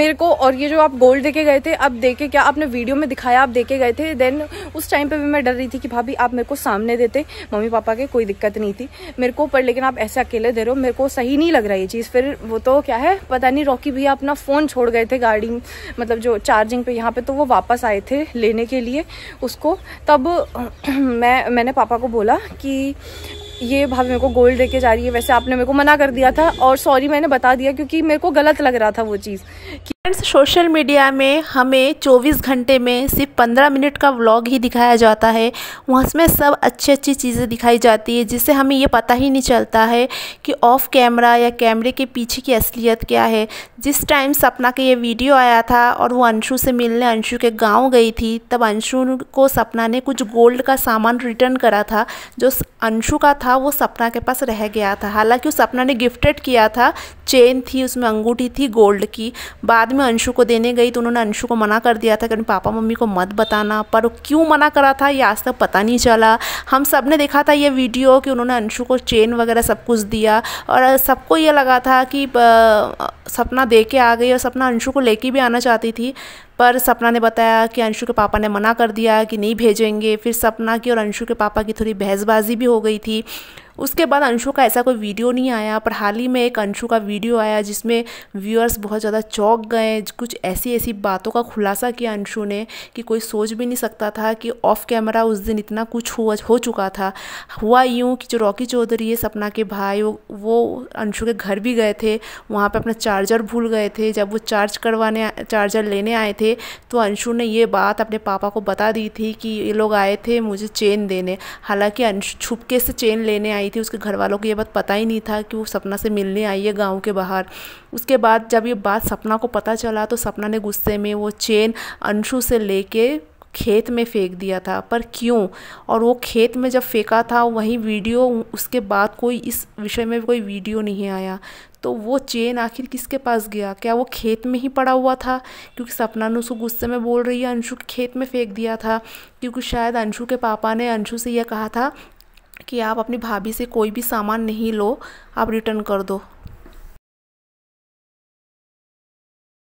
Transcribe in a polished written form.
मेरे को। और ये जो आप गोल्ड देके गए थे, अब देखे क्या आपने वीडियो में दिखाया, आप देके गए थे, देन उस टाइम पे भी मैं डर रही थी कि भाभी आप मेरे को सामने देते, मम्मी पापा के कोई दिक्कत नहीं थी मेरे को, पर लेकिन आप ऐसे अकेले दे रहे हो, मेरे को सही नहीं लग रहा ये चीज़। फिर वो तो क्या है पता नहीं, रॉकी भैया अपना फ़ोन छोड़ गए थे गाड़ी मतलब जो चार्जिंग पे यहाँ पे, तो वो वापस आए थे लेने के लिए उसको। तब मैंने पापा को बोला कि ये भाभी मेरे को गोल्ड देके जा रही है, वैसे आपने मेरे को मना कर दिया था और सॉरी मैंने बता दिया क्योंकि मेरे को गलत लग रहा था वो चीज़। फ्रेंड्स, सोशल मीडिया में हमें 24 घंटे में सिर्फ 15 मिनट का व्लॉग ही दिखाया जाता है, वहाँ उसमें सब अच्छी अच्छी चीज़ें दिखाई जाती है जिससे हमें ये पता ही नहीं चलता है कि ऑफ कैमरा या कैमरे के पीछे की असलियत क्या है। जिस टाइम सपना का ये वीडियो आया था और वो अंशु से मिलने अंशु के गाँव गई थी, तब अंशु को सपना ने कुछ गोल्ड का सामान रिटर्न करा था जो अंशु का था वो सपना के पास रह गया था। हालांकि वो सपना ने गिफ्टेड किया था, चेन थी उसमें अंगूठी थी गोल्ड की, बाद में अंशु को देने गई तो उन्होंने अंशु को मना कर दिया था कि पापा मम्मी को मत बताना, पर क्यों मना करा था ये आज तक पता नहीं चला। हम सब ने देखा था ये वीडियो कि उन्होंने अंशु को चेन वगैरह सब कुछ दिया और सबको ये लगा था कि सपना दे के आ गई और सपना अंशु को लेके भी आना चाहती थी, पर सपना ने बताया कि अंशु के पापा ने मना कर दिया कि नहीं भेजेंगे। फिर सपना की और अंशु के पापा की थोड़ी बहसबाजी भी हो गई थी। उसके बाद अंशु का ऐसा कोई वीडियो नहीं आया, पर हाल ही में एक अंशु का वीडियो आया जिसमें व्यूअर्स बहुत ज़्यादा चौंक गए, कुछ ऐसी ऐसी बातों का खुलासा किया अंशु ने कि कोई सोच भी नहीं सकता था कि ऑफ कैमरा उस दिन इतना कुछ हो चुका था। हुआ यूँ कि जो रॉकी चौधरी है सपना के भाई, वो अंशु के घर भी गए थे, वहाँ पर अपना चार्जर भूल गए थे। जब वो चार्जर लेने आए थे तो अंशु ने ये बात अपने पापा को बता दी थी कि ये लोग आए थे मुझे चेन देने। हालाँकि अंशु छुपके से चेन लेने आई थी, उसके घर वालों को ये बात पता ही नहीं था कि वो सपना से मिलने आई है गांव के बाहर। उसके बाद जब ये बात सपना को पता चला तो सपना ने गुस्से में वो चेन अंशु से लेके खेत में फेंक दिया था, पर क्यों? और वो खेत में जब फेंका था वहीं वीडियो, उसके बाद कोई इस विषय में कोई वीडियो नहीं आया। तो वो चेन आखिर किसके पास गया? क्या वो खेत में ही पड़ा हुआ था? क्योंकि सपना ने उसको गुस्से में बोल रही है अंशु के खेत में फेंक दिया था, क्योंकि शायद अंशु के पापा ने अंशु से यह कहा था कि आप अपनी भाभी से कोई भी सामान नहीं लो, आप रिटर्न कर दो।